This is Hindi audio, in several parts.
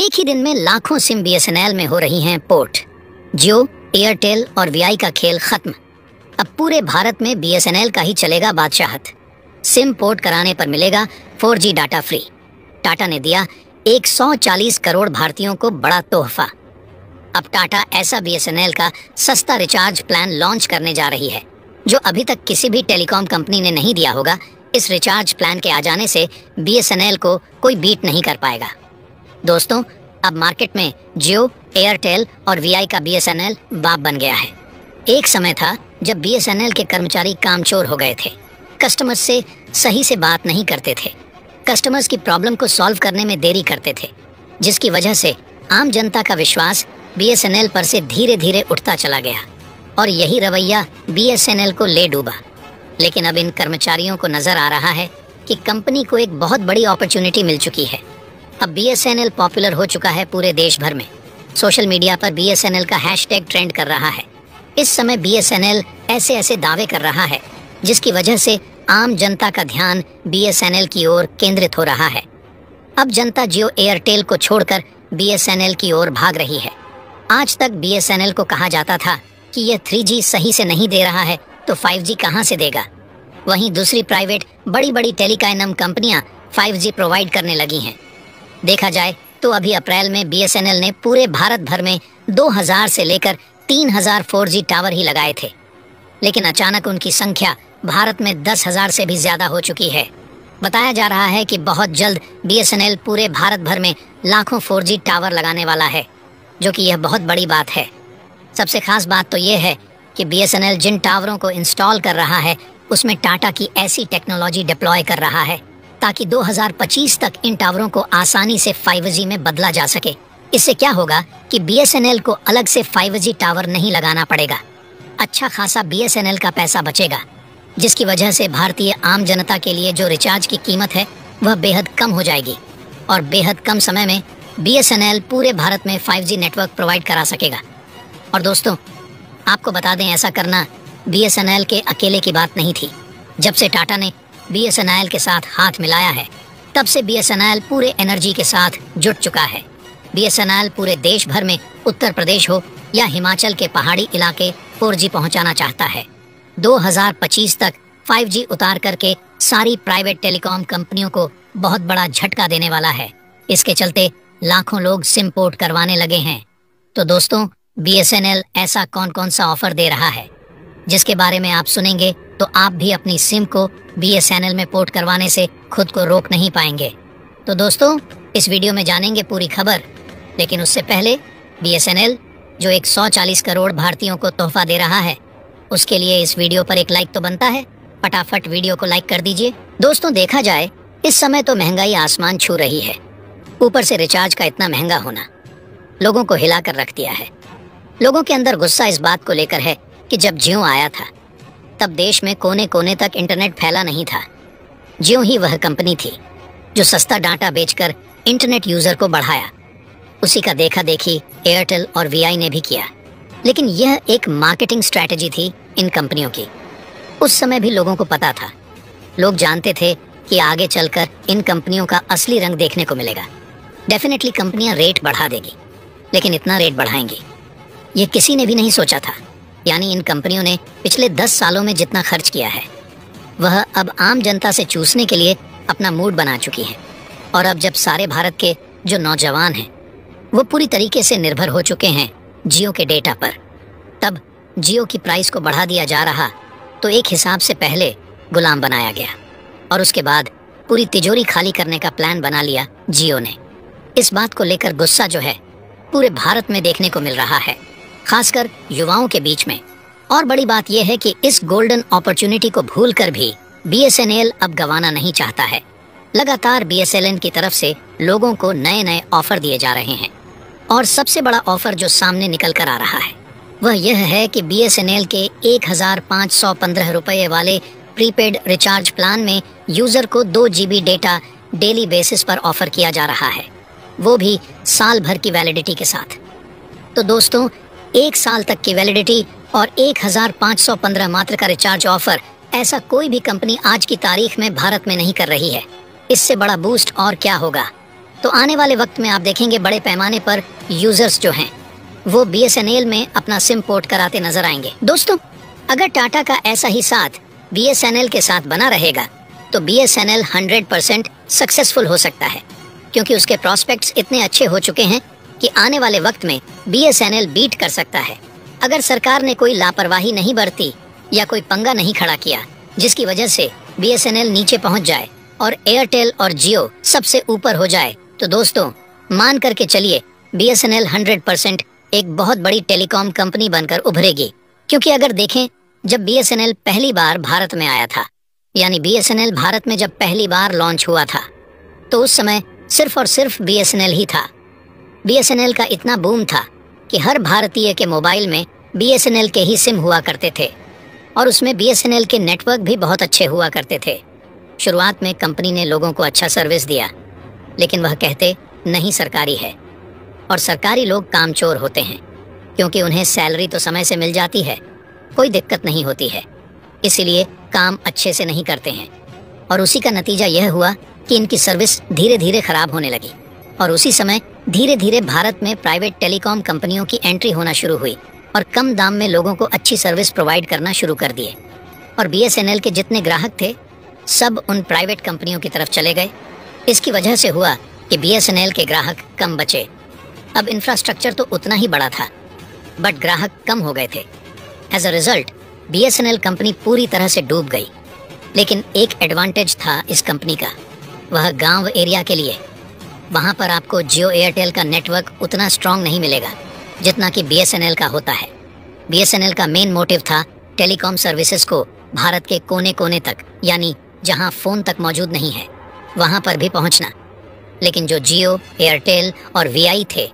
एक ही दिन में लाखों सिम BSNL में हो रही हैं पोर्ट। जियो, एयरटेल और VI का खेल खत्म। अब पूरे भारत में BSNL का ही चलेगा बादशाहत। सिम पोर्ट कराने पर मिलेगा 4G डाटा फ्री। टाटा ने दिया 140 करोड़ भारतीयों को बड़ा तोहफा। अब टाटा ऐसा BSNL का सस्ता रिचार्ज प्लान लॉन्च करने जा रही है जो अभी तक किसी भी टेलीकॉम कंपनी ने नहीं दिया होगा। इस रिचार्ज प्लान के आ जाने से BSNL को कोई बीट नहीं कर पाएगा। दोस्तों, अब मार्केट में जियो, एयरटेल और VI का BSNL बाप बन गया है। एक समय था जब BSNL के कर्मचारी कामचोर हो गए थे, कस्टमर्स से सही से बात नहीं करते थे, कस्टमर्स की प्रॉब्लम को सॉल्व करने में देरी करते थे, जिसकी वजह से आम जनता का विश्वास BSNL पर से धीरे धीरे उठता चला गया और यही रवैया BSNL को ले डूबा। लेकिन अब इन कर्मचारियों को नजर आ रहा है कि कंपनी को एक बहुत बड़ी अपॉर्चुनिटी मिल चुकी है। अब BSNL पॉपुलर हो चुका है पूरे देश भर में। सोशल मीडिया पर BSNL का हैशटैग ट्रेंड कर रहा है। इस समय BSNL ऐसे ऐसे दावे कर रहा है जिसकी वजह से आम जनता का ध्यान BSNL की ओर केंद्रित हो रहा है। अब जनता जियो, एयरटेल को छोड़कर BSNL की ओर भाग रही है। आज तक BSNL को कहा जाता था कि यह 3G सही से नहीं दे रहा है तो 5G कहां से देगा। वहीं दूसरी प्राइवेट बड़ी बड़ी टेलीकॉम कंपनियां 5G प्रोवाइड करने लगी हैं। देखा जाए तो अभी अप्रैल में BSNL ने पूरे भारत भर में 2000 से लेकर 3000 4G टावर ही लगाए थे, लेकिन अचानक उनकी संख्या भारत में 10,000 से भी ज्यादा हो चुकी है। बताया जा रहा है कि बहुत जल्द BSNL पूरे भारत भर में लाखों 4G टावर लगाने वाला है, जो कि यह बहुत बड़ी बात है। सबसे खास बात तो यह है कि BSNL जिन टावरों को इंस्टॉल कर रहा है उसमें टाटा की ऐसी टेक्नोलॉजी डिप्लॉय कर रहा है ताकि 2025 तक इन टावरों को आसानी से 5G में बदला जा सके। इससे क्या होगा कि BSNL को अलग से 5G टावर नहीं लगाना पड़ेगा। अच्छा खासा BSNL का पैसा बचेगा, जिसकी वजह से भारतीय आम जनता के लिए जो रिचार्ज की कीमत है वह बेहद कम हो जाएगी और बेहद कम समय में BSNL पूरे भारत में 5G नेटवर्क प्रोवाइड करा सकेगा। और दोस्तों, आपको बता दें, ऐसा करना BSNL के अकेले की बात नहीं थी। जब से टाटा ने BSNL के साथ हाथ मिलाया है तब से BSNL पूरे एनर्जी के साथ जुट चुका है। BSNL पूरे देश भर में उत्तर प्रदेश हो या हिमाचल के पहाड़ी इलाके 4G पहुंचाना चाहता है। 2025 तक 5G उतार करके सारी प्राइवेट टेलीकॉम कंपनियों को बहुत बड़ा झटका देने वाला है। इसके चलते लाखों लोग सिम पोर्ट करवाने लगे हैं। तो दोस्तों, BSNL ऐसा कौन कौन सा ऑफर दे रहा है जिसके बारे में आप सुनेंगे तो आप भी अपनी सिम को BSNL में पोर्ट करवाने से खुद को रोक नहीं पाएंगे। तो दोस्तों, इस वीडियो में जानेंगे पूरी खबर, लेकिन उससे पहले BSNL जो 140 करोड़ भारतीयों को तोहफा दे रहा है, उसके लिए इस वीडियो पर एक लाइक तो बनता है। फटाफट वीडियो को लाइक कर दीजिए। दोस्तों, देखा जाए इस समय तो महंगाई आसमान छू रही है। ऊपर से रिचार्ज का इतना महंगा होना लोगों को हिला कर रख दिया है। लोगों के अंदर गुस्सा इस बात को लेकर है कि जब जियो आया था तब देश में कोने कोने तक इंटरनेट फैला नहीं था। जियो ही वह कंपनी थी जो सस्ता डाटा बेचकर इंटरनेट यूजर को बढ़ाया। उसी का देखा देखी एयरटेल और VI ने भी किया, लेकिन यह एक मार्केटिंग स्ट्रैटेजी थी इन कंपनियों की। उस समय भी लोगों को पता था, लोग जानते थे कि आगे चलकर इन कंपनियों का असली रंग देखने को मिलेगा। डेफिनेटली कंपनियां रेट बढ़ा देगी, लेकिन इतना रेट बढ़ाएंगी ये किसी ने भी नहीं सोचा था। यानी इन कंपनियों ने पिछले 10 सालों में जितना खर्च किया है वह अब आम जनता से चूसने के लिए अपना मूड बना चुकी है। और अब जब सारे भारत के जो नौजवान हैं वो पूरी तरीके से निर्भर हो चुके हैं जियो के डेटा पर, तब जियो की प्राइस को बढ़ा दिया जा रहा तो एक हिसाब से पहले गुलाम बनाया गया और उसके बाद पूरी तिजोरी खाली करने का प्लान बना लिया जियो ने। इस बात को लेकर गुस्सा जो है पूरे भारत में देखने को मिल रहा है, खासकर युवाओं के बीच में। और बड़ी बात यह है कि इस गोल्डन अपॉर्चुनिटी को भूलकर भी BSNL अब गंवाना नहीं चाहता है। लगातार BSNL की तरफ से लोगों को नए नए ऑफर दिए जा रहे हैं और सबसे बड़ा ऑफर जो सामने निकल कर आ रहा है वह यह है कि BSNL के 1515 रुपये वाले प्रीपेड रिचार्ज प्लान में यूजर को 2 GB डेटा डेली बेसिस पर ऑफर किया जा रहा है, वो भी साल भर की वैलिडिटी के साथ। तो दोस्तों, 1 साल तक की वैलिडिटी और 1515 मात्र का रिचार्ज ऑफर ऐसा कोई भी कंपनी आज की तारीख में भारत में नहीं कर रही है। इससे बड़ा बूस्ट और क्या होगा। तो आने वाले वक्त में आप देखेंगे बड़े पैमाने पर यूजर्स जो हैं वो BSNL में अपना सिम पोर्ट कराते नजर आएंगे। दोस्तों, अगर टाटा का ऐसा ही साथ BSNL के साथ बना रहेगा तो BSNL 100% सक्सेसफुल हो सकता है, क्योंकि उसके प्रॉस्पेक्ट्स इतने अच्छे हो चुके हैं कि आने वाले वक्त में BSNL बीट कर सकता है। अगर सरकार ने कोई लापरवाही नहीं बरती या कोई पंगा नहीं खड़ा किया जिसकी वजह से BSNL नीचे पहुंच जाए और एयरटेल और जियो सबसे ऊपर हो जाए, तो दोस्तों मान करके चलिए BSNL 100% एक बहुत बड़ी टेलीकॉम कंपनी बनकर उभरेगी। क्योंकि अगर देखें, जब BSNL पहली बार भारत में आया था, यानी BSNL भारत में जब पहली बार लॉन्च हुआ था, तो उस समय सिर्फ और सिर्फ BSNL ही था। BSNL का इतना बूम था कि हर भारतीय के मोबाइल में BSNL के ही सिम हुआ करते थे और उसमें BSNL के नेटवर्क भी बहुत अच्छे हुआ करते थे। शुरुआत में कंपनी ने लोगों को अच्छा सर्विस दिया, लेकिन वह कहते नहीं सरकारी है, और सरकारी लोग कामचोर होते हैं क्योंकि उन्हें सैलरी तो समय से मिल जाती है, कोई दिक्कत नहीं होती है, इसीलिए काम अच्छे से नहीं करते हैं। और उसी का नतीजा यह हुआ कि इनकी सर्विस धीरे धीरे खराब होने लगी और उसी समय धीरे धीरे भारत में प्राइवेट टेलीकॉम कंपनियों की एंट्री होना शुरू हुई और कम दाम में लोगों को अच्छी सर्विस प्रोवाइड करना शुरू कर दिए। और BSNL के जितने ग्राहक थे सब उन प्राइवेट कंपनियों की तरफ चले गए। इसकी वजह से हुआ कि BSNL के ग्राहक कम बचे। अब इंफ्रास्ट्रक्चर तो उतना ही बड़ा था, बट ग्राहक कम हो गए थे। As a result BSNL company पूरी तरह से डूब गई। लेकिन एक एडवांटेज था इस कंपनी का, वह गांव एरिया के लिए। वहाँ पर आपको जियो एयरटेल का नेटवर्क उतना स्ट्रांग नहीं मिलेगा जितना कि BSNL का होता है। BSNL का मेन मोटिव था टेलीकॉम सर्विसेज को भारत के कोने कोने तक, यानी जहाँ फ़ोन तक मौजूद नहीं है वहाँ पर भी पहुँचना। लेकिन जो जियो, एयरटेल और VI थे,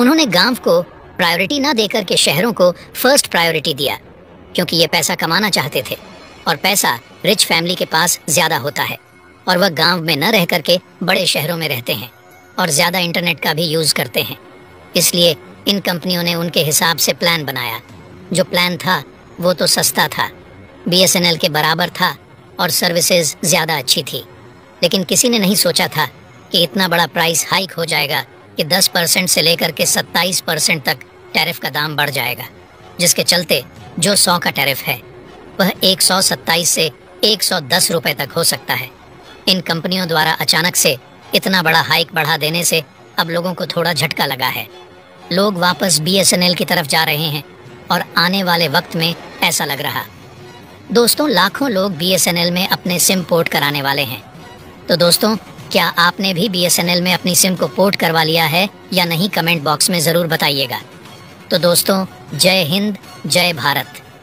उन्होंने गांव को प्रायोरिटी ना देकर के शहरों को फर्स्ट प्रायोरिटी दिया, क्योंकि ये पैसा कमाना चाहते थे और पैसा रिच फैमिली के पास ज़्यादा होता है और वह गांव में न रह करके बड़े शहरों में रहते हैं और ज़्यादा इंटरनेट का भी यूज़ करते हैं। इसलिए इन कंपनियों ने उनके हिसाब से प्लान बनाया। जो प्लान था वो तो सस्ता था, BSNL के बराबर था और सर्विसेज ज़्यादा अच्छी थी। लेकिन किसी ने नहीं सोचा था कि इतना बड़ा प्राइस हाइक हो जाएगा कि 10% से लेकर के 27% तक टैरिफ का दाम बढ़ जाएगा, जिसके चलते जो 100 का टैरिफ है वह 127 से 110 रुपए तक हो सकता है। इन कंपनियों द्वारा अचानक से इतना बड़ा हाइक बढ़ा देने से अब लोगों को थोड़ा झटका लगा है। लोग वापस BSNL की तरफ जा रहे हैं और आने वाले वक्त में ऐसा लग रहा। दोस्तों, लाखों लोग BSNL में अपने सिम पोर्ट कराने वाले हैं। तो दोस्तों, क्या आपने भी BSNL में अपनी सिम को पोर्ट करवा लिया है या नहीं? कमेंट बॉक्स में ज़रूर बताइएगा। तो दोस्तों, जय हिंद, जय भारत।